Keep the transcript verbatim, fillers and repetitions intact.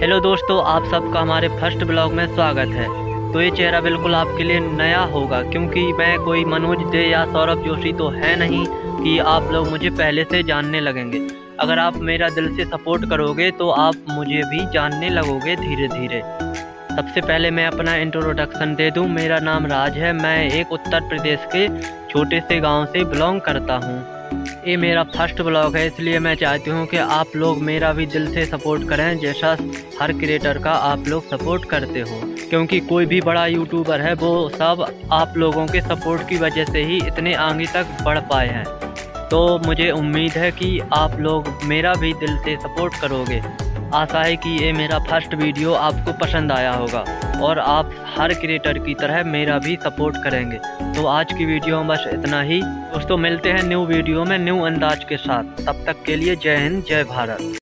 Hello दोस्तों, आप सबका हमारे फर्स्ट ब्लॉग में स्वागत है। तो ये चेहरा बिल्कुल आपके लिए नया होगा क्योंकि मैं कोई मनोज डे या सौरभ जोशी तो है नहीं कि आप लोग मुझे पहले से जानने लगेंगे। अगर आप मेरा दिल से सपोर्ट करोगे तो आप मुझे भी जानने लगोगे धीरे धीरे। सबसे पहले मैं अपना इंट्रोडक्शन दे दूँ। मेरा नाम राज है, मैं एक उत्तर प्रदेश के छोटे से गाँव से बिलोंग करता हूँ। ये मेरा फर्स्ट ब्लॉग है, इसलिए मैं चाहती हूँ कि आप लोग मेरा भी दिल से सपोर्ट करें जैसा हर क्रिएटर का आप लोग सपोर्ट करते हो, क्योंकि कोई भी बड़ा यूट्यूबर है वो सब आप लोगों के सपोर्ट की वजह से ही इतने आगे तक बढ़ पाए हैं। तो मुझे उम्मीद है कि आप लोग मेरा भी दिल से सपोर्ट करोगे। आशा है कि ये मेरा फर्स्ट वीडियो आपको पसंद आया होगा और आप हर क्रिएटर की तरह मेरा भी सपोर्ट करेंगे। तो आज की वीडियो में बस इतना ही दोस्तों, मिलते हैं न्यू वीडियो में न्यू अंदाज के साथ। तब तक के लिए जय हिंद, जय भारत।